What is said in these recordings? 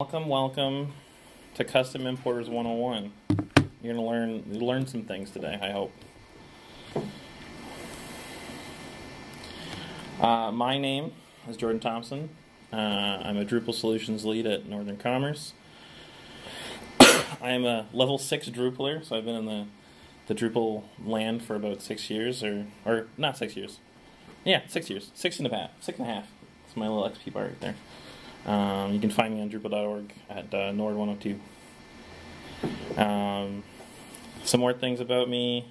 Welcome to Custom Importers 101. You're gonna learn some things today, I hope. My name is Jordan Thompson. I'm a Drupal Solutions Lead at Northern Commerce. I am a level 6 Drupaler, so I've been in the Drupal land for about 6 years, or not 6 years. Yeah, 6 years. Six and a half. That's my little XP bar right there. You can find me on drupal.org at Nord 102. Some more things about me.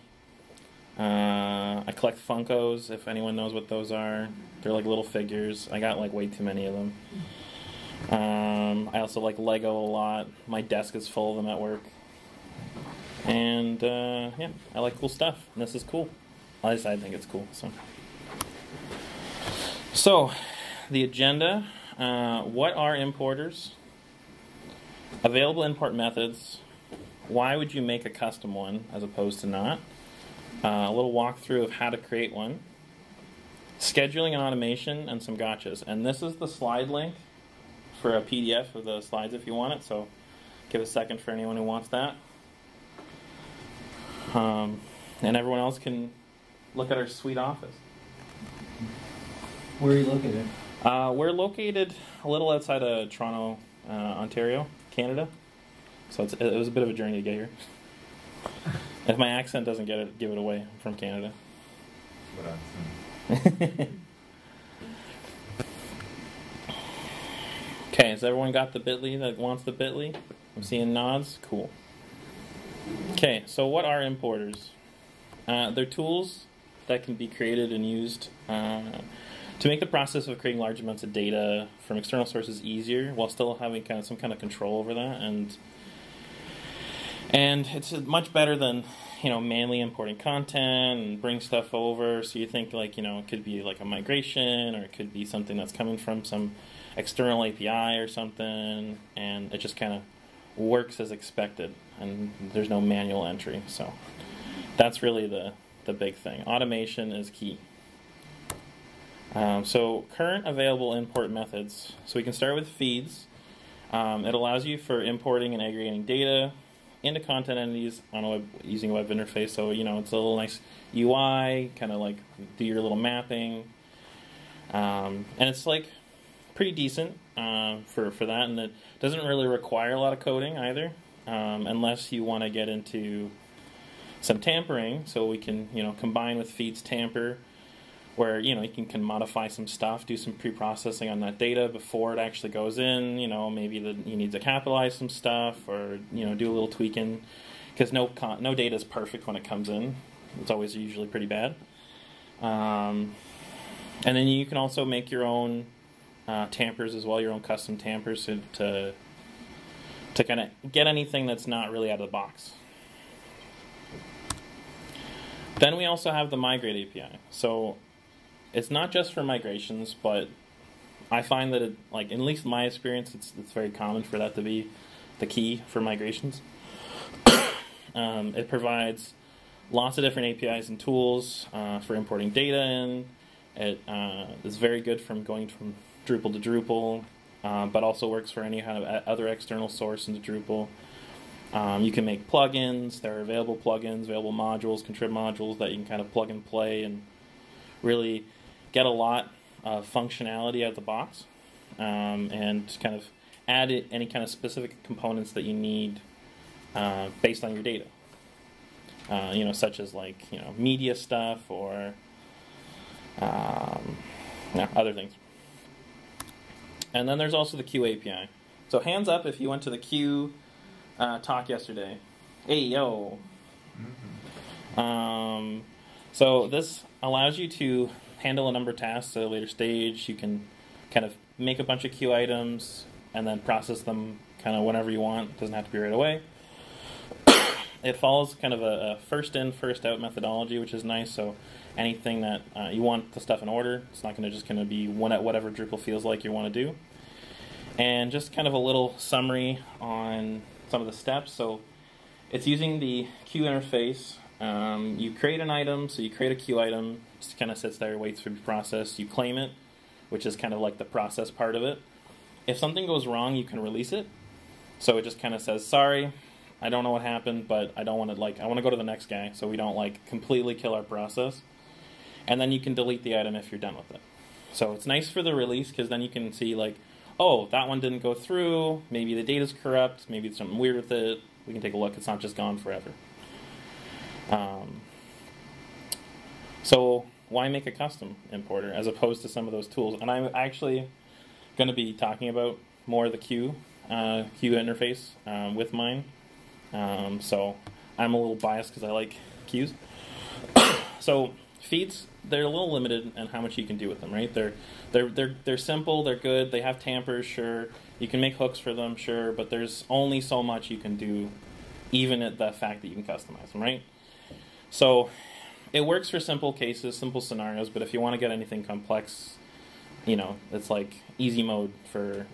I collect Funkos, if anyone knows what those are. They're like little figures. I got like way too many of them. I also like Lego a lot. My desk is full of them at work. And yeah, I like cool stuff. And this is cool. At least I think it's cool. So the agenda. What are importers? Available import methods. Why would you make a custom one as opposed to not? A little walkthrough of how to create one. Scheduling and automation and some gotchas. And this is the slide link for a PDF of the slides if you want it. So give a second for anyone who wants that. And everyone else can look at our sweet office. Where are you located? We're located a little outside of Toronto, Ontario, Canada. So it was a bit of a journey to get here. If my accent doesn't give it away, I'm from Canada. What accent? Okay, has everyone got the Bitly that wants the Bitly? I'm seeing nods. Cool. Okay, so what are importers? They're tools that can be created and used to make the process of creating large amounts of data from external sources easier, while still having kind of some kind of control over that, and it's much better than, you know, manually importing content and bring stuff over. So you think, like, you know, it could be like a migration, or it could be something that's coming from some external API or something, and it just kind of works as expected, and there's no manual entry. So that's really the big thing. Automation is key. So current available import methods. So we can start with feeds. It allows you for importing and aggregating data into content entities on a web, using a web interface. So, you know, it's a little nice UI, kind of like do your little mapping. And it's like pretty decent for that. And it doesn't really require a lot of coding either, unless you want to get into some tampering. So we can, you know, combine with feeds, tamper, where, you know, you can modify some stuff, do some pre-processing on that data before it actually goes in. You know, maybe you need to capitalize some stuff, or, you know, do a little tweaking, because no data is perfect when it comes in. It's always usually pretty bad. And then you can also make your own tampers as well, your own custom tampers to kind of get anything that's not really out of the box. Then we also have the Migrate API. So it's not just for migrations, but I find that, it, like, at least in my experience, it's very common for that to be the key for migrations. It provides lots of different APIs and tools for importing data in. It is very good from going from Drupal to Drupal, but also works for any kind of other external source into Drupal. You can make plugins. There are available plugins, available modules, contrib modules that you can kind of plug and play and really get a lot of functionality out of the box, and kind of add any kind of specific components that you need based on your data. You know, such as, like, you know, media stuff, or other things. And then there's also the Queue API. So hands up if you went to the Queue talk yesterday. Ayo. So this allows you to handle a number of tasks at a later stage. You can kind of make a bunch of queue items and then process them kind of whenever you want. It doesn't have to be right away. It follows kind of a first in, first out methodology, which is nice. So anything that you want the stuff in order, it's not going to just kind of be one at whatever Drupal feels like you want to do. And just kind of a little summary on some of the steps. So it's using the queue interface. You create an item, so you create a queue item, just kind of sits there, waits for the process. You claim it, which is kind of like the process part of it. If something goes wrong, you can release it. So it just kind of says, sorry, I don't know what happened, but I don't want to, like, I want to go to the next guy so we don't, like, completely kill our process. And then you can delete the item if you're done with it. So it's nice for the release because then you can see, like, oh, that one didn't go through. Maybe the data's corrupt. Maybe it's something weird with it. We can take a look. It's not just gone forever. So why make a custom importer as opposed to some of those tools? And I'm actually going to be talking about more of the Queue interface with mine. So I'm a little biased because I like queues. So feeds, they're a little limited in how much you can do with them, right? They're simple, they're good, they have tampers, sure. You can make hooks for them, sure, but there's only so much you can do, even at the fact that you can customize them, right? So it works for simple cases, simple scenarios, but if you want to get anything complex, you know, it's like easy mode for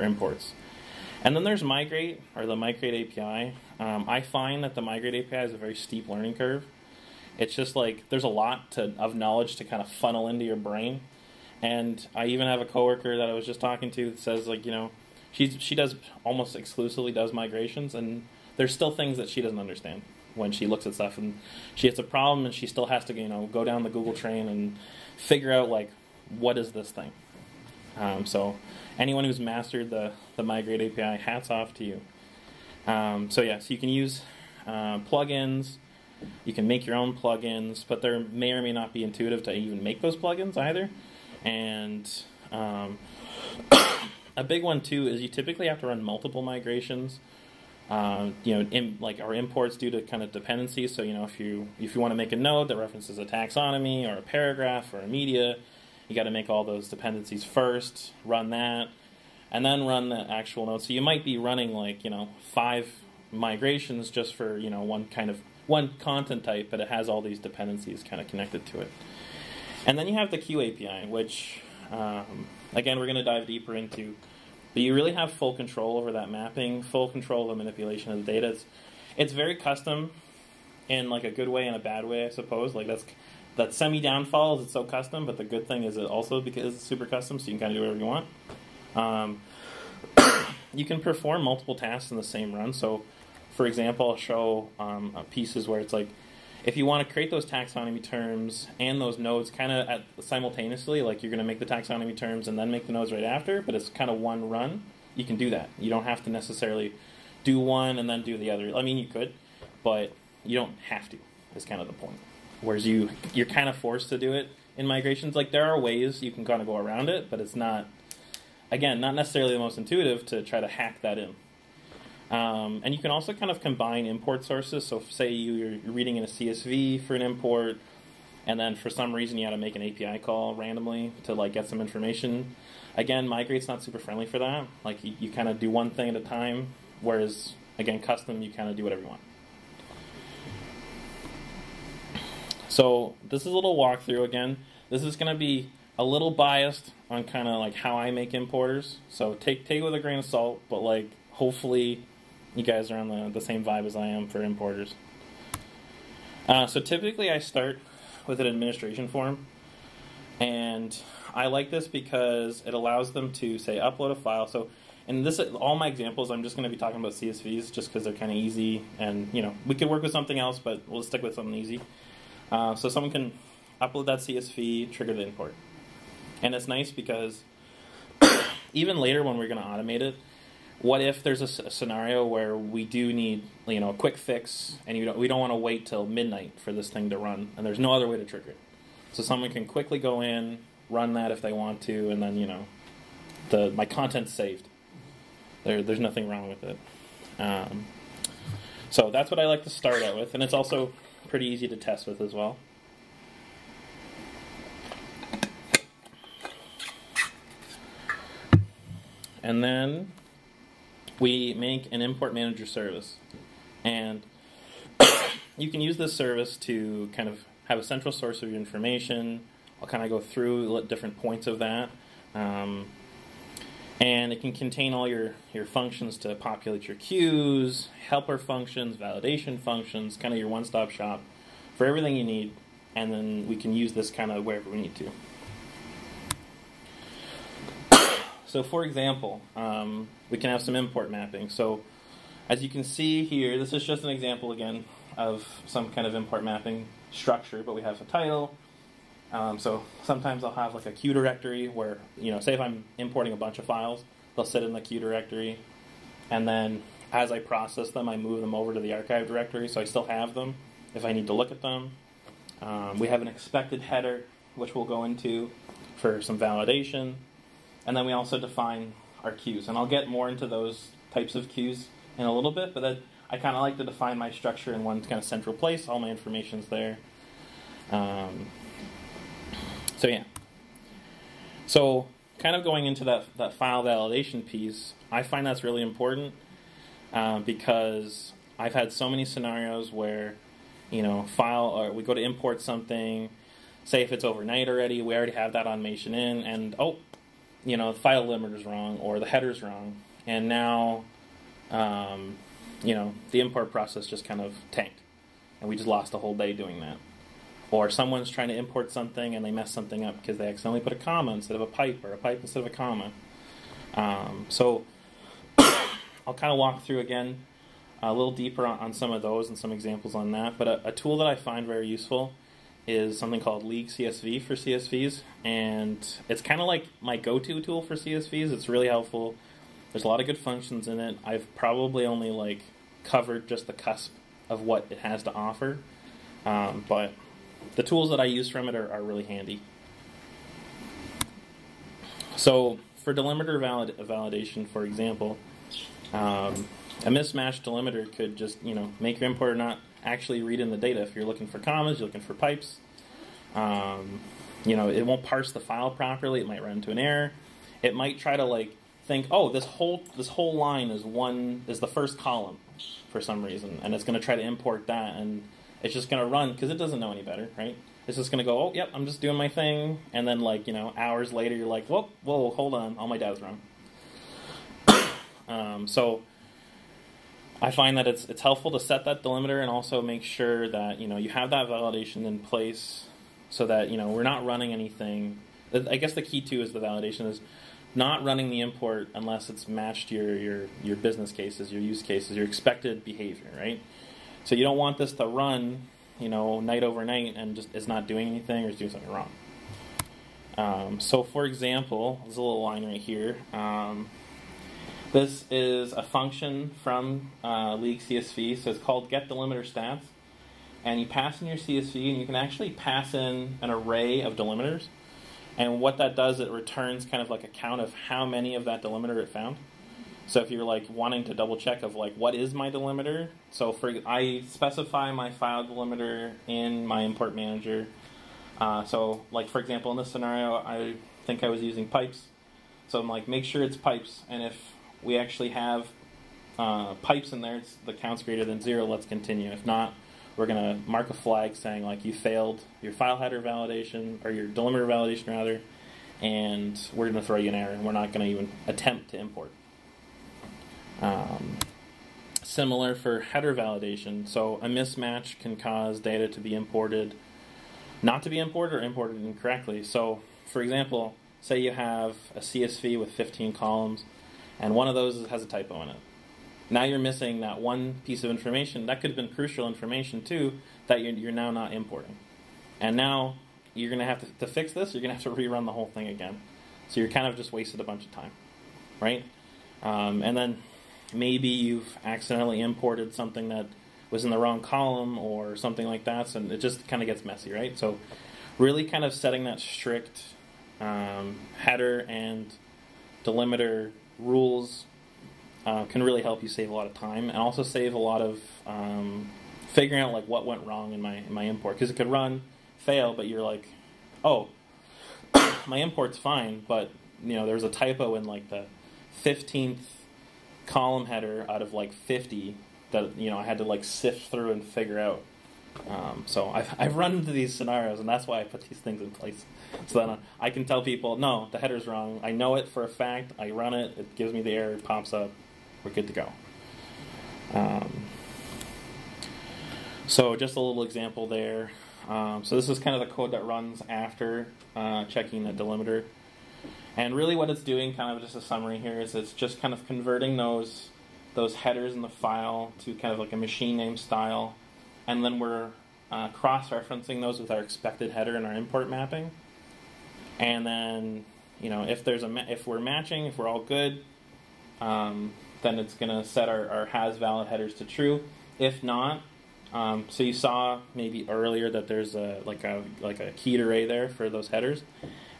imports. And then there's Migrate, or the Migrate API. I find that the Migrate API is a very steep learning curve. It's just like there's a lot of knowledge to kind of funnel into your brain. And I even have a coworker that I was just talking to that says, like, you know, she does almost exclusively does migrations, and there's still things that she doesn't understand when she looks at stuff, and she hits a problem and she still has to, you know, go down the Google train and figure out, like, what is this thing? So anyone who's mastered the Migrate API, hats off to you. So yeah, so you can use plugins. You can make your own plugins, but there may or may not be intuitive to even make those plugins either. And a big one too is you typically have to run multiple migrations. You know, like our imports due to kind of dependencies. So, you know, if you want to make a node that references a taxonomy or a paragraph or a media, you got to make all those dependencies first, run that, and then run the actual node. So you might be running, like, you know, 5 migrations just for, you know, one content type, but it has all these dependencies kind of connected to it. And then you have the Queue API, which, again, we're going to dive deeper into. But you really have full control over that mapping, full control of the manipulation of the data. It's very custom in, like, a good way and a bad way, I suppose. Like, that semi-downfall is it's so custom, but the good thing is it also because it's super custom, so you can kind of do whatever you want. You can perform multiple tasks in the same run. So, for example, I'll show pieces where it's like, if you want to create those taxonomy terms and those nodes kind of simultaneously, like you're going to make the taxonomy terms and then make the nodes right after, but it's kind of one run, you can do that. You don't have to necessarily do one and then do the other. I mean, you could, but you don't have to, is kind of the point. Whereas you're kind of forced to do it in migrations. Like, there are ways you can kind of go around it, but it's not, again, not necessarily the most intuitive to try to hack that in. And you can also kind of combine import sources. So say you're reading in a CSV for an import, and then for some reason you had to make an API call randomly to, like, get some information. Again, Migrate's not super friendly for that. Like, you kind of do one thing at a time, whereas, again, custom, you kind of do whatever you want. So this is a little walkthrough again. This is going to be a little biased on kind of, like, how I make importers. So take it with a grain of salt, but, like, hopefully you guys are on the same vibe as I am for importers. So typically I start with an administration form. And I like this because it allows them to, say, upload a file. So in this, all my examples, I'm just going to be talking about CSVs just because they're kind of easy. And, you know, we could work with something else, but we'll stick with something easy. So someone can upload that CSV, trigger the import. And it's nice because even later when we're going to automate it, what if there's a scenario where we do need, you know, a quick fix, and we don't want to wait till midnight for this thing to run, and there's no other way to trigger it? So someone can quickly go in, run that if they want to, and then, you know, my content's saved. There's nothing wrong with it. So that's what I like to start out with, and it's also pretty easy to test with as well. And then we make an import manager service, and you can use this service to kind of have a central source of your information. I'll kind of go through different points of that, and it can contain all your functions to populate your queues, helper functions, validation functions, kind of your one-stop shop for everything you need, and then we can use this kind of wherever we need to. So for example, we can have some import mapping. So as you can see here, this is just an example again of some kind of import mapping structure, but we have a title. So sometimes I'll have like a queue directory where, you know, say if I'm importing a bunch of files, they'll sit in the queue directory. And then as I process them, I move them over to the archive directory, so I still have them if I need to look at them. We have an expected header, which we'll go into for some validation. And then we also define our queues. And I'll get more into those types of queues in a little bit, but that, I kind of like to define my structure in one kind of central place. All my information's there. So yeah. So kind of going into that file validation piece, I find that's really important because I've had so many scenarios where, you know, we go to import something, say if it's overnight already, we already have that automation in, and oh, you know, the file limiter's wrong or the header's wrong, and now, you know, the import process just kind of tanked, and we just lost a whole day doing that. Or someone's trying to import something and they mess something up because they accidentally put a comma instead of a pipe, or a pipe instead of a comma. So I'll kind of walk through again a little deeper on some of those and some examples on that. But a tool that I find very useful is something called League CSV for CSVs. And it's kind of like my go-to tool for CSVs. It's really helpful. There's a lot of good functions in it. I've probably only like covered just the cusp of what it has to offer. But the tools that I use from it are really handy. So for delimiter validation, for example, a mismatched delimiter could just, you know, make your importer not actually read in the data. If you're looking for commas, you're looking for pipes, you know, it won't parse the file properly. It might run into an error. It might try to like think, oh, this whole line is the first column for some reason, and it's going to try to import that, and it's just going to run because it doesn't know any better, right? It's just going to go, oh, yep, I'm just doing my thing, and then, like, you know, hours later, you're like, whoa, hold on, all my data's wrong. So I find that it's helpful to set that delimiter and also make sure that, you know, you have that validation in place so that, you know, we're not running anything. I guess the key, too, is the validation is not running the import unless it's matched your business cases, your use cases, your expected behavior, right? So you don't want this to run, you know, night over night and just it's not doing anything or it's doing something wrong. So for example, there's a little line right here. This is a function from League CSV, so it's called getDelimiterStats. And you pass in your CSV, and you can actually pass in an array of delimiters. And what that does, it returns kind of like a count of how many of that delimiter it found. So if you're like wanting to double check of like what is my delimiter, so for I specify my file delimiter in my import manager. So like for example in this scenario, I think I was using pipes. So I'm like, make sure it's pipes, and if we actually have pipes in there, it's the count's greater than 0. Let's continue. If not, we're gonna mark a flag saying like you failed your file header validation or your delimiter validation rather, and we're gonna throw you an error, and we're not gonna even attempt to import. Similar for header validation, so a mismatch can cause data to be imported, not to be imported, or imported incorrectly. So for example, say you have a CSV with 15 columns and one of those has a typo in it. Now you're missing that one piece of information that could have been crucial information too that you're now not importing, and now you're going to have to fix this, you're going to have to rerun the whole thing again, so you're kind of just wasted a bunch of time, right? And then maybe you've accidentally imported something that was in the wrong column or something like that, so it just kind of gets messy, right? So really kind of setting that strict header and delimiter rules can really help you save a lot of time, and also save a lot of figuring out like what went wrong in my import, because it could run, fail, but you're like, oh, my import's fine, but you know there's a typo in like the 15th column header out of like 50 that, you know, I had to like sift through and figure out. So I've run into these scenarios, and that's why I put these things in place, so that I can tell people, no, the header's wrong. I know it for a fact. I run it. It gives me the error. It pops up. We're good to go. So just a little example there. So this is kind of the code that runs after checking the delimiter. And really what it's doing, kind of just a summary here, is it's just kind of converting those headers in the file to kind of like a machine name style, and then we're cross-referencing those with our expected header and our import mapping. And then, you know, if we're matching, if we're all good, then it's going to set our has-valid headers to true. If not, so you saw maybe earlier that there's a keyed array there for those headers,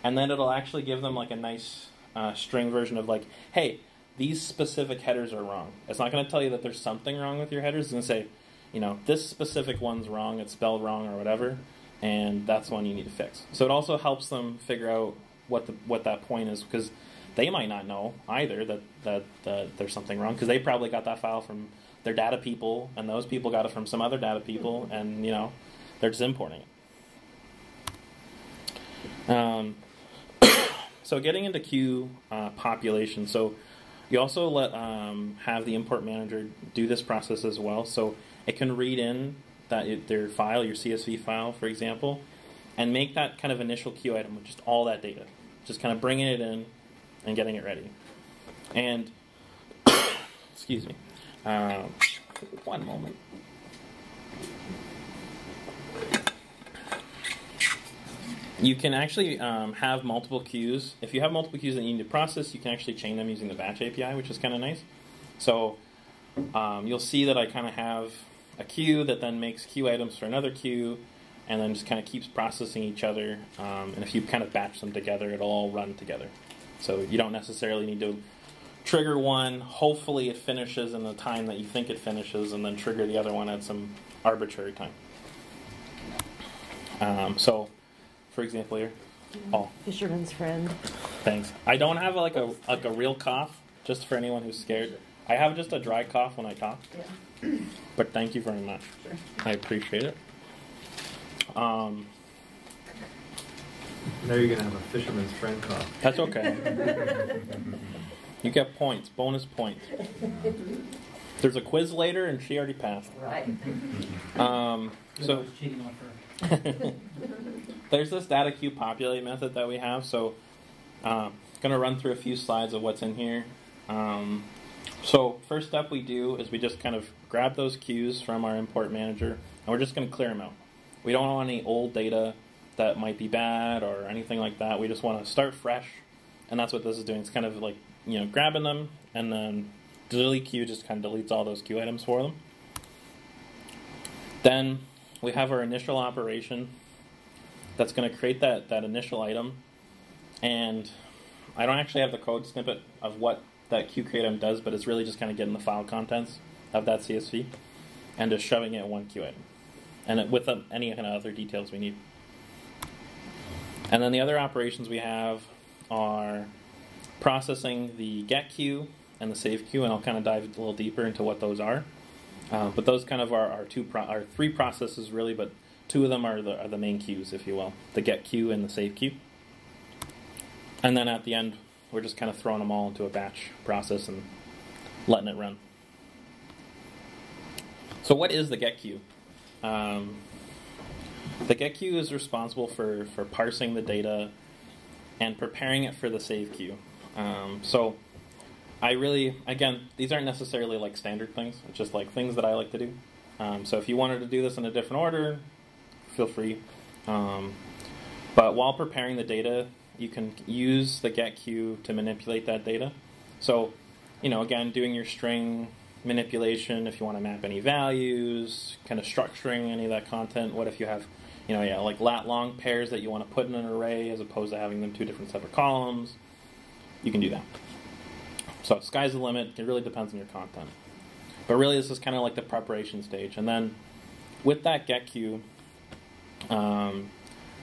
and then it'll actually give them like a nice string version of like, hey, these specific headers are wrong. It's not going to tell you that there's something wrong with your headers. It's going to say, you know, this specific one's wrong, it's spelled wrong or whatever, and that's one you need to fix. So it also helps them figure out what that point is, because they might not know either that there's something wrong, because they probably got that file from their data people, and those people got it from some other data people, and, you know, they're just importing it. So getting into queue population. So you also let have the import manager do this process as well. So it can read in their file, your CSV file, for example, and make that kind of initial queue item with just all that data, just kind of bringing it in and getting it ready. And excuse me, one moment. You can actually have multiple queues. If you have multiple queues that you need to process, you can actually chain them using the batch API, which is kind of nice. So you'll see that I kind of have a queue that then makes queue items for another queue, and then just kind of keeps processing each other. And if you kind of batch them together, it'll all run together. So you don't necessarily need to trigger one. Hopefully it finishes in the time that you think it finishes, and then trigger the other one at some arbitrary time. So, for example, here, oh, fisherman's friend. Thanks. I don't have like a real cough, just for anyone who's scared. I have just a dry cough when I cough. Yeah. But thank you very much. Sure. I appreciate it. Now you're gonna have a fisherman's friend cough. That's okay. You get points, bonus points. There's a quiz later, and she already passed. Right. So. There's this data queue populate method that we have, so I'm going to run through a few slides of what's in here. So first step we do is we just kind of grab those queues from our import manager, and we're just going to clear them out. We don't want any old data that might be bad or anything like that. We just want to start fresh, and that's what this is doing. It's kind of like, you know, grabbing them, and then delete queue just kind of deletes all those queue items for them. Then we have our initial operation that's going to create that initial item, and I don't actually have the code snippet of what that queue create item does, but it's really just kind of getting the file contents of that CSV and just shoving it in one queue item, and with any kind of other details we need. And then the other operations we have are processing the get queue and the save queue, and I'll kind of dive a little deeper into what those are. But those kind of are our three processes really, but two of them are the main queues, if you will, the get queue and the save queue. And then at the end, we're just kind of throwing them all into a batch process and letting it run. So what is the get queue? The get queue is responsible for parsing the data and preparing it for the save queue. So I really, again, these aren't necessarily like standard things. It's just like things that I like to do. So if you wanted to do this in a different order, feel free. But while preparing the data, you can use the get queue to manipulate that data. So, you know, again, doing your string manipulation, if you want to map any values, kind of structuring any of that content. What if you have, you know, yeah, like lat long pairs that you want to put in an array as opposed to having them two different separate columns? You can do that. So sky's the limit. It really depends on your content. But really, this is kind of like the preparation stage. And then with that get queue,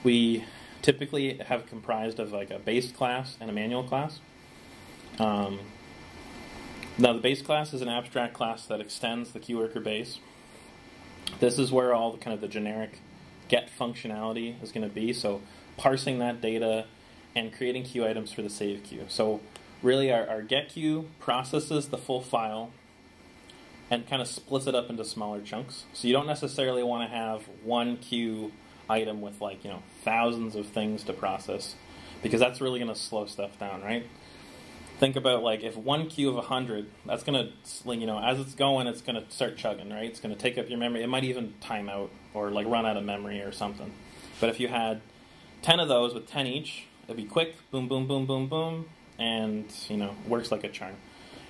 we typically have comprised of like a base class and a manual class. Now the base class is an abstract class that extends the queue worker base. This is where all the kind of the generic get functionality is going to be. So parsing that data and creating queue items for the save queue. So really our get queue processes the full file and kind of splits it up into smaller chunks. So you don't necessarily want to have one queue item with, like, you know, thousands of things to process. because that's really going to slow stuff down, right? Think about, like, if one queue of 100, that's going to, you know, as it's going, it's going to start chugging, right? It's going to take up your memory. It might even time out or, like, run out of memory or something. But if you had 10 of those with 10 each, it'd be quick, boom, boom, boom, boom, boom, and, you know, works like a charm.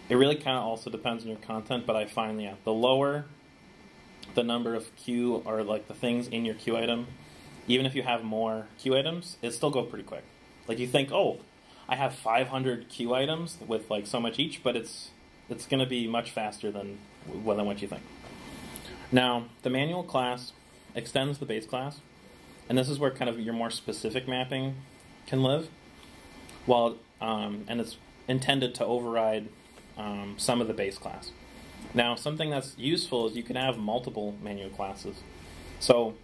It really kind of also depends on your content, but I find, yeah, the lower the number of queue or, like, the things in your queue item, even if you have more queue items, it still go pretty quick. Like, you think, oh, I have 500 queue items with like so much each, but it's going to be much faster than what you think. Now, the manual class extends the base class, and this is where kind of your more specific mapping can live. While and it's intended to override some of the base class. Now, something that's useful is you can have multiple manual classes. So,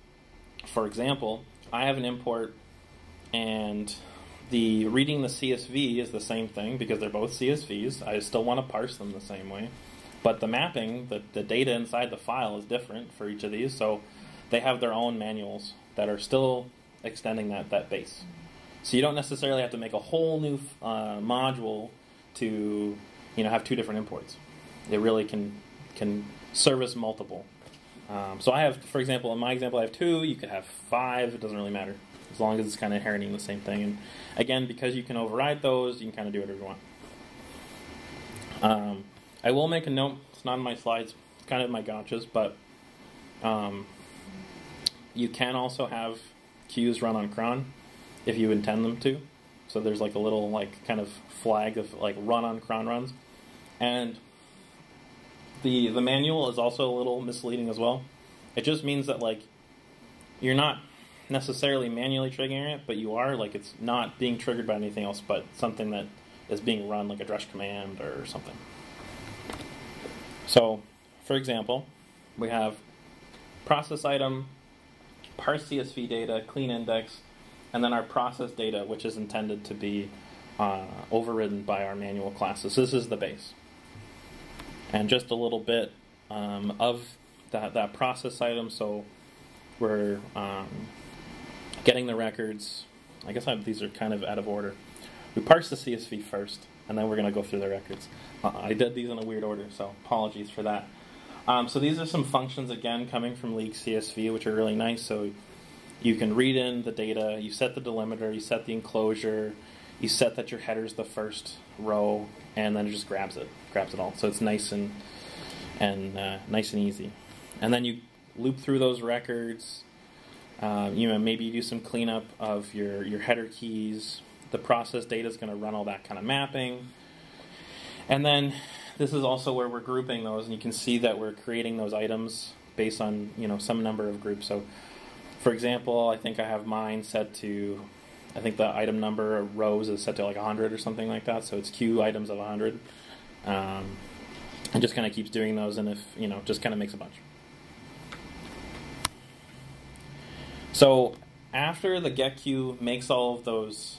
for example, I have an import and the reading the CSV is the same thing because they're both CSVs. I still want to parse them the same way. But the mapping, the data inside the file is different for each of these. So they have their own manuals that are still extending that base. So you don't necessarily have to make a whole new module to, you know, have two different imports. It really can service multiple. So I have, for example, in my example, I have two. You could have five. It doesn't really matter, as long as it's kind of inheriting the same thing. And again, because you can override those, you can kind of do whatever you want. I will make a note. It's not in my slides. It's kind of my gotchas, but you can also have queues run on cron if you intend them to. So there's like a little like kind of flag of like run on cron runs. And the manual is also a little misleading as well. It just means that like you're not necessarily manually triggering it, but you are, like, it's not being triggered by anything else but something that is being run, like a Drush command or something. So, for example, we have process item, parse CSV data, clean index, and then our process data, which is intended to be overridden by our manual classes. So this is the base. And just a little bit of that process item, so we're getting the records. I guess these are kind of out of order. We parse the CSV first, and then we're going to go through the records. I did these in a weird order, so apologies for that. So these are some functions, again, coming from League CSV, which are really nice. So you can read in the data. You set the delimiter. You set the enclosure. You set that your header's the first row, and then it just grabs it all. So it's nice and nice and easy. And then you loop through those records. You know, maybe you do some cleanup of your header keys. The process data is going to run all that kind of mapping. And then this is also where we're grouping those, and you can see that we're creating those items based on, you know, some number of groups. So, for example, I think I have mine set to, I think the item number of rows is set to like 100 or something like that. So it's queue items of 100. And just kind of keeps doing those, and if, you know, just kind of makes a bunch. So after the get queue makes all of those,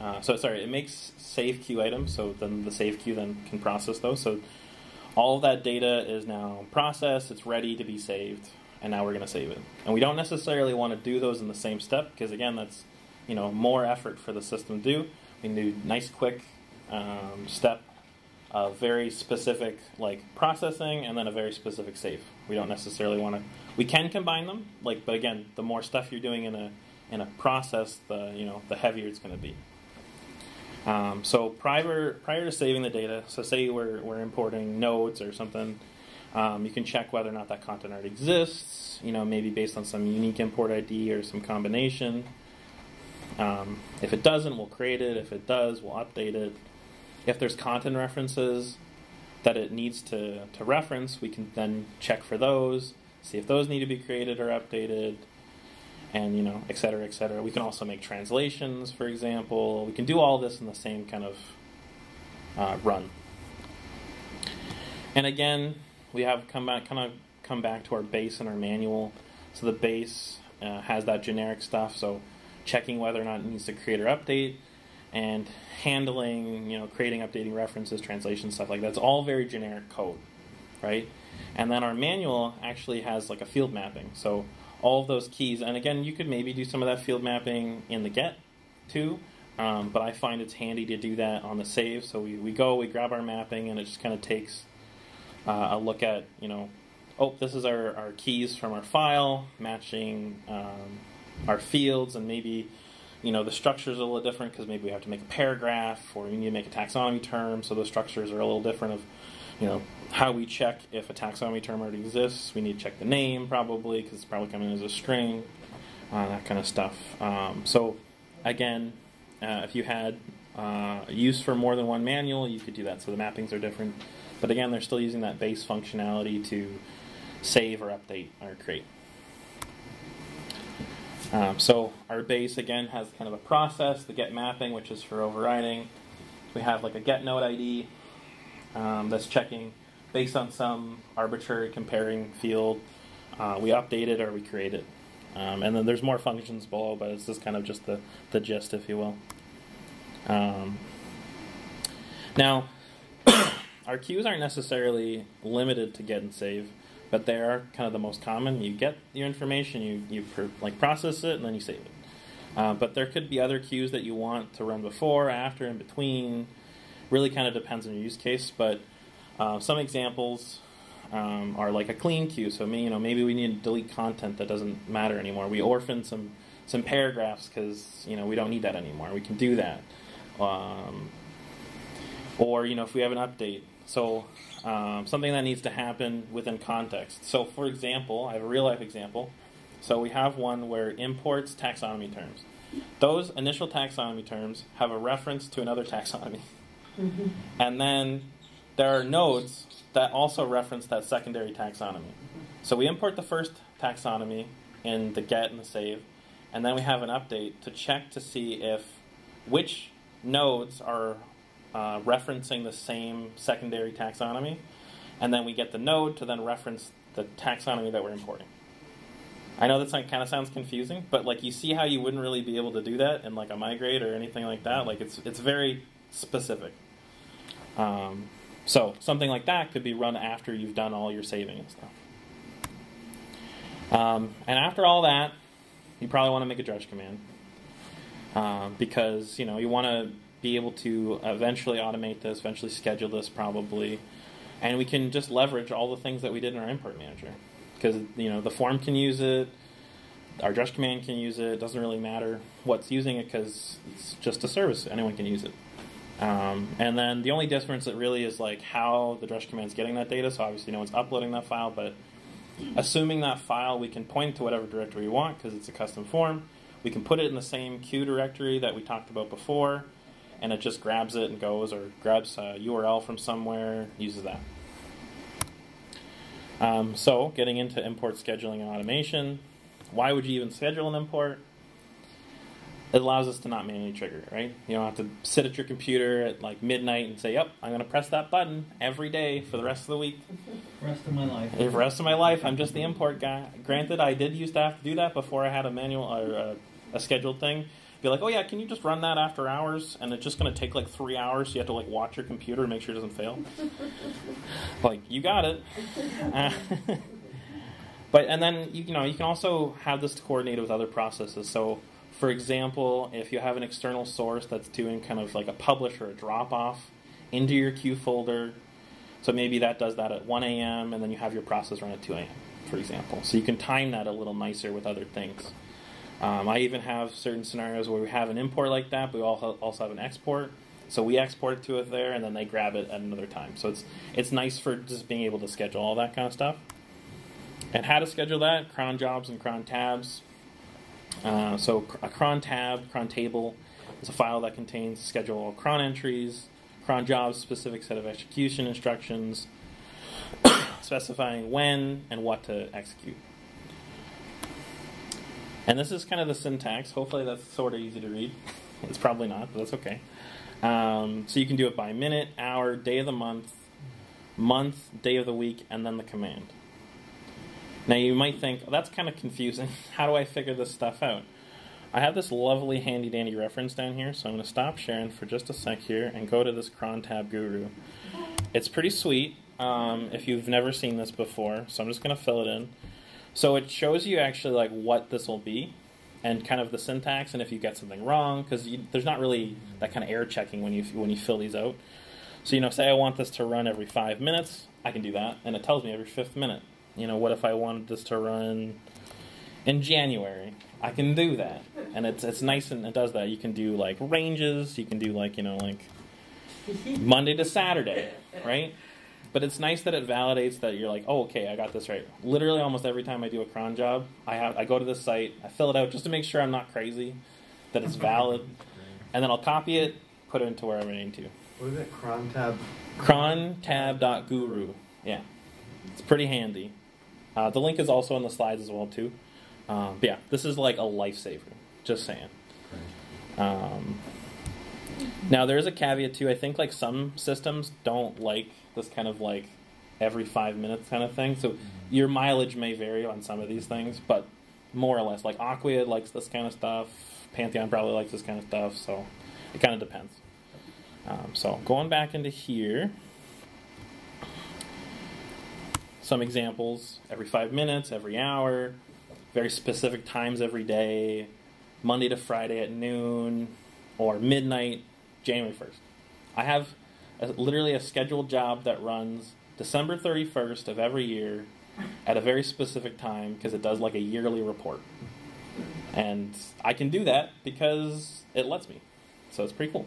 it makes save queue items, so then the save queue then can process those. So all of that data is now processed, it's ready to be saved, and now we're going to save it. And we don't necessarily want to do those in the same step, because again, that's, you know, more effort for the system to do. We can do nice quick step of very specific like processing and then a very specific save. We don't necessarily want to. We can combine them, like, but again, the more stuff you're doing in a process, the, you know, the heavier it's going to be. So prior to saving the data, so say we're importing nodes or something, you can check whether or not that content already exists. You know, maybe based on some unique import ID or some combination. If it doesn't, we'll create it. If it does, we'll update it. If there's content references that it needs to reference, we can then check for those, see if those need to be created or updated, and, you know, et cetera, et cetera. We can also make translations, for example. We can do all this in the same kind of run. And again, we have come back to our base and our manual. So the base has that generic stuff, so checking whether or not it needs to create or update, and handling, you know, creating, updating references, translation, stuff like that. It's all very generic code, right? And then our manual actually has like a field mapping. So all of those keys, and again, you could maybe do some of that field mapping in the get too, But I find it's handy to do that on the save. So we go, we grab our mapping, and it just kind of takes a look at, you know, oh, this is our keys from our file, matching our fields, and maybe, you know, the structures are a little different because maybe we have to make a paragraph or we need to make a taxonomy term, so those structures are a little different of, you know, how we check if a taxonomy term already exists. We need to check the name probably because it's probably coming as a string, that kind of stuff. So again, if you had use for more than one manual, you could do that so the mappings are different. But again, they're still using that base functionality to save or update or create. So our base, again, has kind of a process, the get mapping, which is for overriding. We have like a get node ID that's checking based on some arbitrary comparing field. We update it or we create it. And then there's more functions below, but it's just kind of just the gist, if you will. Now, our queues aren't necessarily limited to get and save, but they are kind of the most common. You get your information, you process it, and then you save it. But there could be other queues that you want to run before, after, in between. Really kind of depends on your use case, but some examples are like a clean queue. So maybe we need to delete content that doesn't matter anymore. We orphan some paragraphs because we don't need that anymore. We can do that. Or if we have an update. So something that needs to happen within context. So for example, I have a real life example. So we have one where it imports taxonomy terms. Those initial taxonomy terms have a reference to another taxonomy. Mm-hmm. And then there are nodes that also reference that secondary taxonomy. So we import the first taxonomy in the get and the save, and then we have an update to check to see which nodes are referencing the same secondary taxonomy, and then we get the node to then reference the taxonomy that we're importing. I know that kind of sounds confusing, but you see how you wouldn't really be able to do that in a migrate or anything like that. It's very specific. So something like that could be run after you've done all your saving and stuff. And after all that, you probably want to make a drudge command because you want to be able to eventually automate this, eventually schedule this probably, and we can just leverage all the things that we did in our import manager because the form can use it, our drudge command can use it. It doesn't really matter what's using it because it's just a service, anyone can use it. And then the only difference that really is how the drudge command's getting that data. So obviously no one's uploading that file, but assuming that file, we can point to whatever directory we want because it's a custom form. We can put it in the same queue directory that we talked about before, and it just grabs it and goes, or grabs a URL from somewhere, uses that. So getting into import scheduling and automation, why would you even schedule an import? It allows us to not manually trigger, right? You don't have to sit at your computer at midnight and say, yep, I'm going to press that button every day for the rest of the week. Rest of my life. The rest of my life, I'm just the import guy. Granted, I did used to have to do that before I had a manual or a scheduled thing. Be like, oh yeah, can you just run that after hours? And it's just going to take 3 hours. So you have to watch your computer and make sure it doesn't fail. You got it. And then you can also have this coordinated with other processes. So for example, if you have an external source that's doing kind of a publish or a drop off into your queue folder, so maybe that does that at 1 a.m. and then you have your process run at 2 a.m. for example. So you can time that a little nicer with other things. I even have certain scenarios where we have an import like that, but we also have an export. So we export it to it there, and then they grab it at another time. So it's nice for just being able to schedule all that kind of stuff. And how to schedule that? Cron jobs and cron tabs. So a cron tab, cron table, is a file that contains schedule cron entries, cron jobs, specific set of execution instructions, specifying when and what to execute. And this is kind of the syntax. Hopefully that's sort of easy to read. It's probably not, but that's okay. So you can do it by minute, hour, day of the month, day of the week, and then the command. Now you might think, oh, that's kind of confusing. How do I figure this stuff out? I have this lovely handy-dandy reference down here, so I'm going to stop sharing for just a sec here and go to this crontab guru. It's pretty sweet if you've never seen this before, so I'm just going to fill it in. So it shows you actually what this will be, and kind of the syntax, and if you get something wrong, because there's not really that kind of error checking when you fill these out. So, you know, say I want this to run every 5 minutes, I can do that, and it tells me every 5th minute. You know, what if I wanted this to run in January? I can do that, and it's nice, and it does that. You can do like ranges, you can do like, you know, like Monday to Saturday, right? But it's nice that it validates that you're like, oh, okay, I got this right. Literally almost every time I do a cron job, I go to this site, I fill it out just to make sure I'm not crazy, that it's valid, and then I'll copy it, put it into wherever I need to. What is it, crontab? Crontab.guru, yeah. It's pretty handy. The link is also in the slides as well, too. But yeah, this is like a lifesaver, just saying. Now, there is a caveat, too. I think like some systems don't like this kind of like every 5 minutes kind of thing. So your mileage may vary on some of these things, but more or less. Like Acquia likes this kind of stuff. Pantheon probably likes this kind of stuff. So it kind of depends. So going back into here, some examples, every 5 minutes, every hour, very specific times every day, Monday to Friday at noon, or midnight, January 1st. I have literally a scheduled job that runs December 31st of every year at a very specific time because it does like a yearly report. And I can do that because it lets me. So it's pretty cool.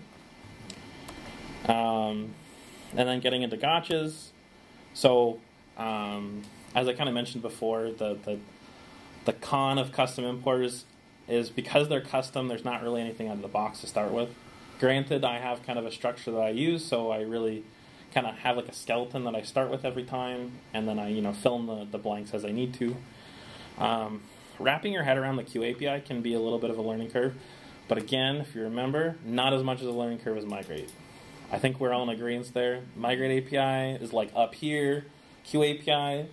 And then getting into gotchas. So as I kind of mentioned before, the con of custom importers is because they're custom, there's not really anything out of the box to start with. Granted, I have kind of a structure that I use, so I really kind of have like a skeleton that I start with every time, and then I, you know, fill in the blanks as I need to. Wrapping your head around the Queue API can be a little bit of a learning curve, but again, if you remember, not as much as a learning curve as Migrate. I think we're all in agreement there. Migrate API is like up here. Queue API,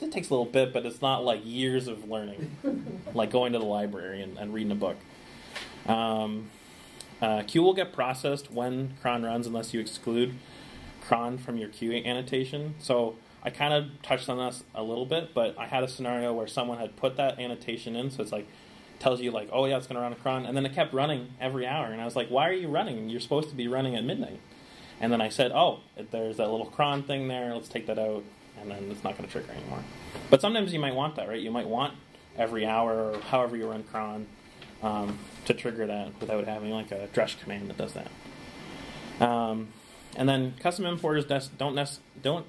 it takes a little bit, but it's not like years of learning, like going to the library and reading a book. Queue will get processed when cron runs unless you exclude cron from your queue annotation. So I kind of touched on this a little bit, but I had a scenario where someone had put that annotation in, so it's like, tells you like, oh yeah, it's going to run a cron, and then it kept running every hour, and I was like, why are you running? You're supposed to be running at midnight. And then I said, oh, there's that little cron thing there, let's take that out, and then it's not going to trigger anymore. But sometimes you might want that, right? You might want every hour or however you run cron to trigger that without having like a drush command that does that. And then custom importers don't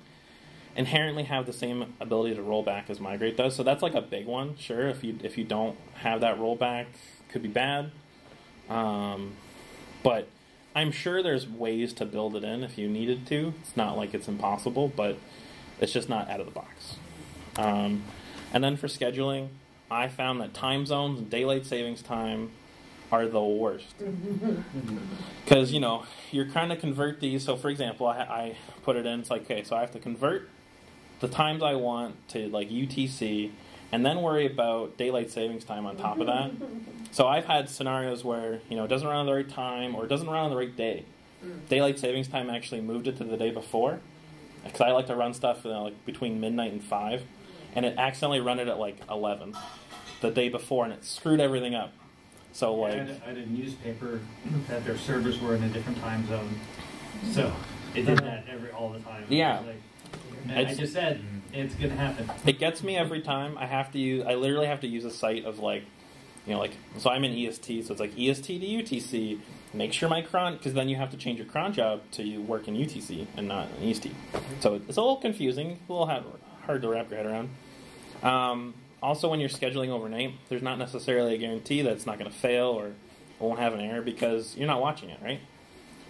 inherently have the same ability to roll back as Migrate does, so that's like a big one. Sure, if you don't have that rollback, could be bad. But I'm sure there's ways to build it in if you needed to. It's not like it's impossible, but it's just not out of the box. And then for scheduling, I found that time zones and daylight savings time are the worst. Because, you know, you're trying to convert these. So, for example, I put it in. It's like, okay, so I have to convert the times I want to, like, UTC, and then worry about daylight savings time on top of that. So I've had scenarios where, you know, it doesn't run on the right time or it doesn't run on the right day. Daylight savings time actually moved it to the day before, because I like to run stuff, you know, like between midnight and 5, and it accidentally ran it at like 11 the day before, and it screwed everything up. So like, yeah, I had a newspaper that their servers were in a different time zone, so it did that all the time. Yeah, like, and I just said it's gonna happen. It gets me every time. I literally have to use a site of like, you know, like, so I'm in EST, so it's like EST to UTC. Make sure my cron, because then you have to change your cron job to you work in UTC and not in EST. So it's a little confusing, a little hard to wrap your head around. Also, when you're scheduling overnight, there's not necessarily a guarantee that it's not going to fail or it won't have an error because you're not watching it, right?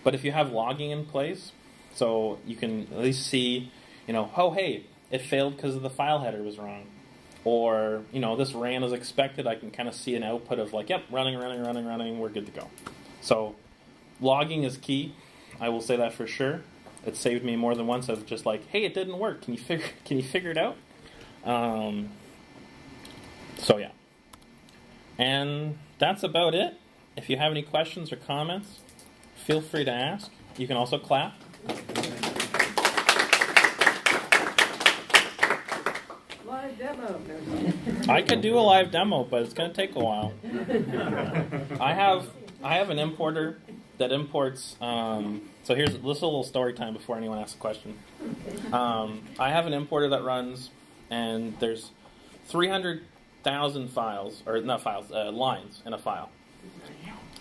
But if you have logging in place, so you can at least see, you know, oh, hey, it failed because the file header was wrong. Or, you know, this ran as expected. I can kind of see an output of like, yep, running, we're good to go. So logging is key. I will say that for sure. It saved me more than once of just like, hey, it didn't work. Can you figure it out? So yeah, and that's about it. If you have any questions or comments, feel free to ask. You can also clap. Well done. demo. I could do a live demo, but it's going to take a while. I have an importer that imports. So here's this little story time before anyone asks a question. I have an importer that runs, and there's 300,000 files, or not files, lines in a file.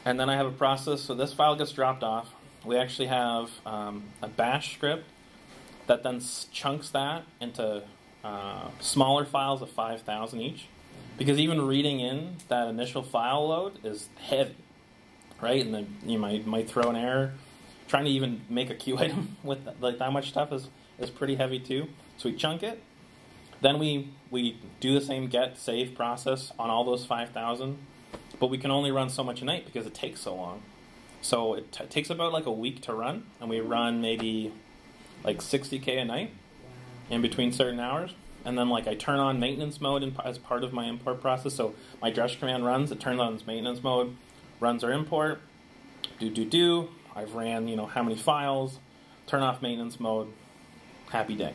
And then I have a process, so this file gets dropped off. We actually have a bash script that then chunks that into smaller files of 5,000 each, because even reading in that initial file load is heavy, right? And then you might throw an error. Trying to even make a queue item with like that much stuff is pretty heavy too. So we chunk it. Then we do the same get save process on all those 5,000, but we can only run so much a night because it takes so long. So it takes about like a week to run, and we run maybe like 60K a night in between certain hours. And then like I turn on maintenance mode as part of my import process. So my drush command runs, it turns on its maintenance mode, runs our import, do. I've ran, you know, how many files, turn off maintenance mode, happy day.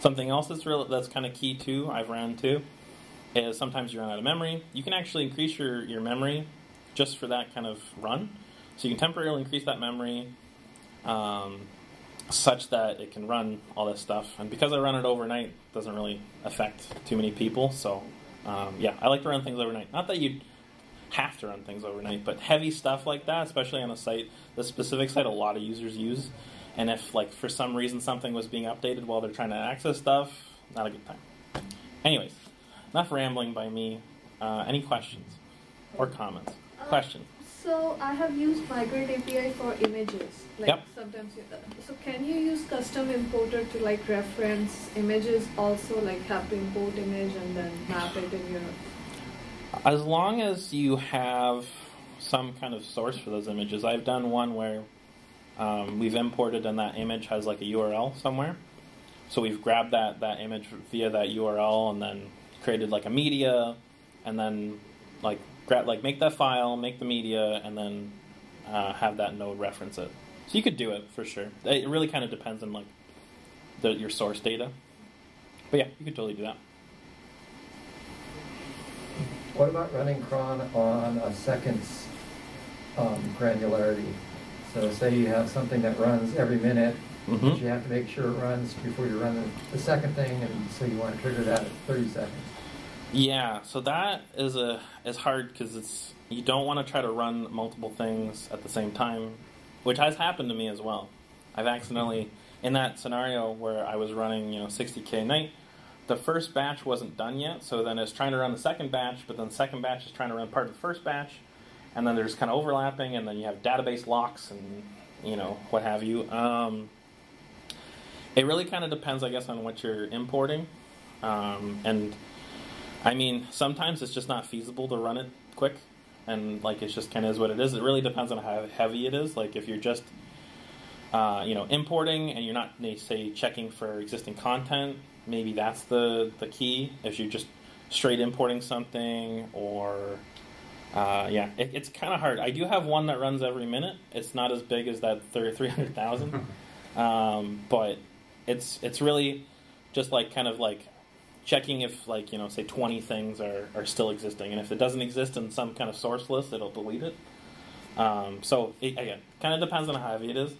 Something else that's kind of key too, I've ran too, is sometimes you run out of memory. You can actually increase your memory just for that kind of run. So you can temporarily increase that memory such that it can run all this stuff. And because I run it overnight, it doesn't really affect too many people. So yeah, I like to run things overnight. Not that you have to run things overnight, but heavy stuff like that, especially on a site, the specific site a lot of users use. And if, like, for some reason something was being updated while they're trying to access stuff, not a good time. Anyways, enough rambling by me. Any questions or comments? Question. So I have used Migrate API for images. Like yep. Sometimes. So can you use custom importer to like reference images also? Like have to import image and then map it in your. As long as you have some kind of source for those images. I've done one where. We've imported and that image has like a URL somewhere. So we've grabbed that image via that URL and then created like a media and then like make that file, make the media, and then have that node reference it. So you could do it for sure. It really kind of depends on like your source data. But yeah, you could totally do that. What about running cron on a second's granularity? So say you have something that runs every minute, mm-hmm. but you have to make sure it runs before you run the second thing, and so you want to trigger that at 30 seconds. Yeah, so that is hard because you don't want to try to run multiple things at the same time, which has happened to me as well. I've accidentally, in that scenario where I was running 60K a night, the first batch wasn't done yet, so then it's trying to run the second batch, but then the second batch is trying to run part of the first batch. And then there's kind of overlapping, and then you have database locks and, what have you. It really kind of depends, I guess, on what you're importing. And, I mean, sometimes it's just not feasible to run it quick. And, like, it's just kind of is what it is. It really depends on how heavy it is. Like, if you're just, importing and you're not, say, checking for existing content, maybe that's the key. If you're just straight importing something or... yeah, it's kind of hard. I do have one that runs every minute. It's not as big as that 300,000, but it's really just like kind of like checking if like say 20 things are still existing, and if it doesn't exist in some kind of source list, it'll delete it. So it, again, kind of depends on how heavy it is.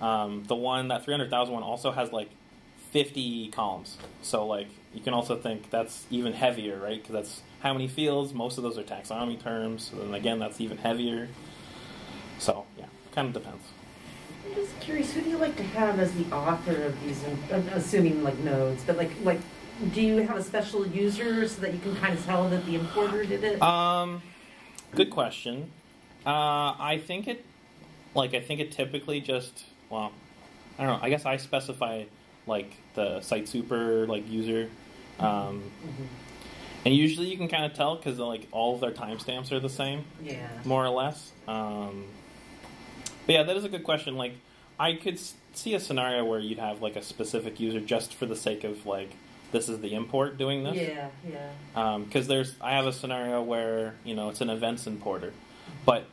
The one that 300,000 one also has like 50 columns, so like you can also think that's even heavier, right? Because that's how many fields, most of those are taxonomy terms, so then again, that's even heavier. So, yeah, kind of depends. I'm just curious, who do you like to have as the author of these, I'm assuming like nodes, but like, do you have a special user so that you can kind of tell that the importer did it? Good question. I think it typically just, well, I don't know, I guess I specify like the site super, like user. And usually you can kind of tell because like all of their timestamps are the same, yeah, more or less. But yeah, that is a good question. Like, I could see a scenario where you'd have like a specific user just for the sake of like this is the import doing this. Yeah, yeah. Because I have a scenario where it's an events importer, but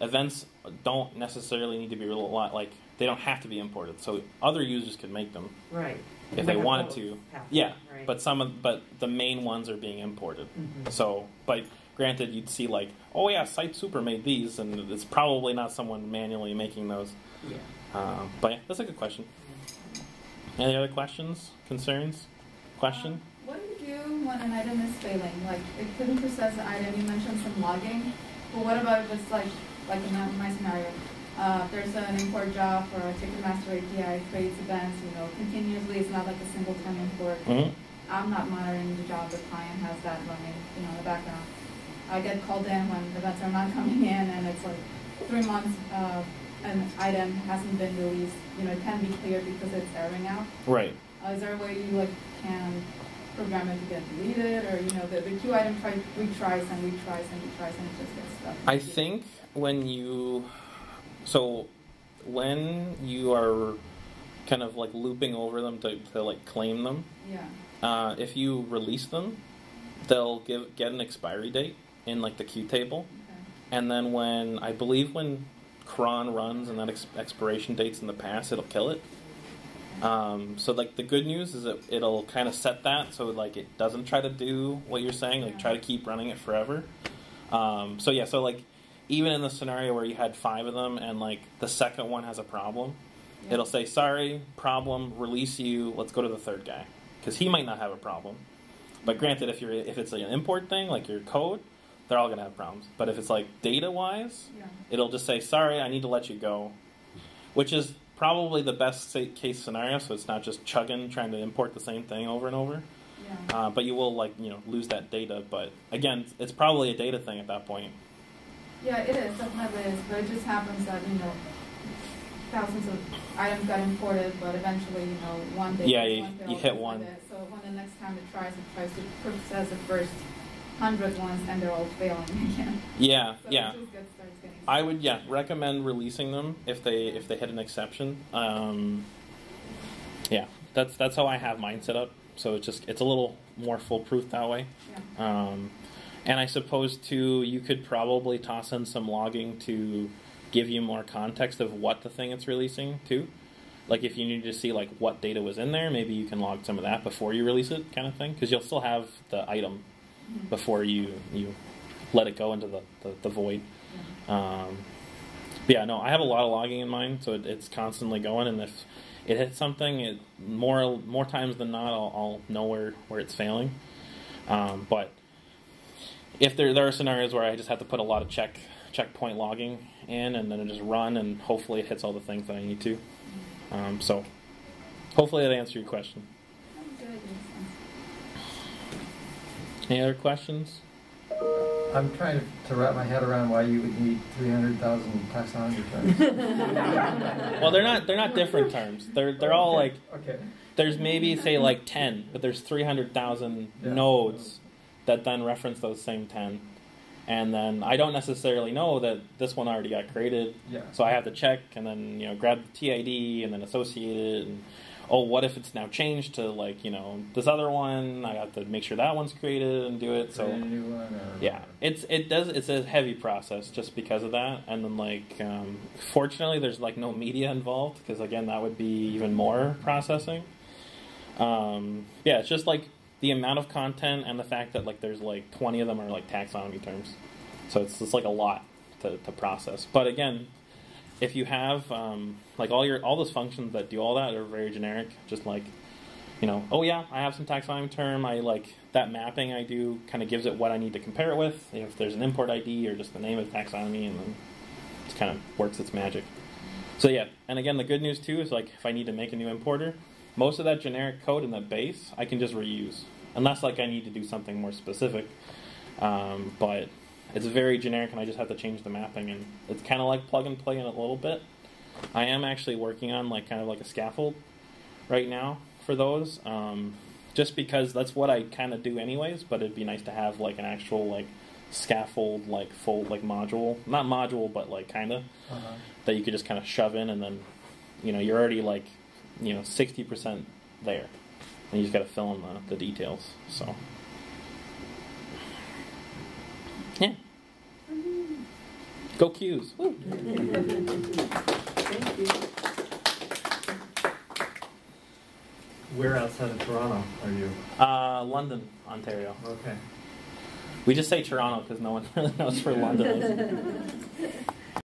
events don't necessarily need to be like they don't have to be imported, so other users can make them. Right. if they wanted to. Yeah, right. But but the main ones are being imported. Mm-hmm. So, but granted, you'd see like, oh yeah, Site Super made these, and it's probably not someone manually making those. Yeah. But yeah, that's a good question. Any other questions, concerns, what do you do when an item is failing? Like, it couldn't process the item. You mentioned some logging, but what about if it's like in my scenario? There's an import job for a Ticketmaster API, creates events, you know, continuously. It's not like a single time import. Mm-hmm. I'm not monitoring the job. The client has that running, you know, in the background. I get called in when the events are not coming in, and it's like 3 months an item hasn't been released. You know, it can be cleared because it's airing out. Right. Is there a way you like can program it to get deleted, or you know, the queue item retries and it just gets stuck? I think when you when you are kind of like looping over them to like claim them, yeah. If you release them, they'll get an expiry date in like the queue table, okay. And then I believe when cron runs and that expiration date's in the past, it'll kill it. So like the good news is that it'll kind of set that so like it doesn't try to do what you're saying, like try to keep running it forever. So yeah, so like even in the scenario where you had 5 of them and like the second one has a problem, yeah. It'll say, sorry, problem, release you, let's go to the third guy. Because he might not have a problem. But granted, if it's like an import thing, like your code, they're all gonna have problems. But if it's like data-wise, yeah. It'll just say, sorry, I need to let you go. Which is probably the best case scenario, so it's not just chugging, trying to import the same thing over and over. Yeah. But you will like, you know, lose that data. But again, it's probably a data thing at that point. Yeah, it is, definitely is, but it just happens that, you know, thousands of items got imported, but eventually, you know, one day... Yeah, you hit one. So when the next time it tries to process the first 100 ones, and they're all failing again. Yeah, so yeah. I would, yeah, recommend releasing them if they hit an exception. Yeah, that's how I have mine set up, so it's a little more foolproof that way. Yeah. And I suppose, too, you could probably toss in some logging to give you more context of what the thing it's releasing, too. Like, if you need to see, like, what data was in there, maybe you can log some of that before you release it, kind of thing. Because you'll still have the item before you let it go into the void. Yeah, no, I have a lot of logging in mine, so it's constantly going. And if it hits something, more times than not, I'll know where it's failing. But... if there are scenarios where I just have to put a lot of checkpoint logging in, and then it just run, and hopefully it hits all the things that I need to. So hopefully that answered your question. Any other questions? I'm trying to wrap my head around why you would need 300,000 taxonomy terms. Well, they're not different terms. They're all like there's maybe say like 10, but there's 300,000 nodes that then reference those same 10, and then I don't necessarily know that this one already got created, yeah. So I have to check and then, you know, grab the TID and then associate it, and oh, what if it's now changed to, like, you know, this other one? I have to make sure that one's created and do it. So yeah, it's a heavy process just because of that. And then, like, fortunately there's like no media involved, because again that would be even more processing. Yeah, it's just like the amount of content and the fact that, like, there's like 20 of them are like taxonomy terms, so it's just like a lot to process. But again, if you have like all those functions that do all that are very generic, just like, you know, oh yeah, I have some taxonomy term, I like that mapping I do kind of gives it what I need to compare it with. If there's an import ID or just the name of taxonomy, and then it kind of works its magic. So yeah, and again, the good news too is, like, if I need to make a new importer, most of that generic code in the base I can just reuse, unless, like, I need to do something more specific. But it's very generic, and I just have to change the mapping, and it's kind of like plug and play in a little bit. I am actually working on, like, kind of like a scaffold right now for those, just because that's what I kind of do anyways. But it'd be nice to have, like, an actual, like, scaffold, like, fold, like, module, not module, but, like, kind of that you could just kind of shove in, and then, you know, you're already, like, you know, 60% there, and you just got to fill in the details. So yeah, go Q's. Woo. Thank you. Where outside of Toronto are you? London, Ontario. Okay. We just say Toronto because no one really knows where London is.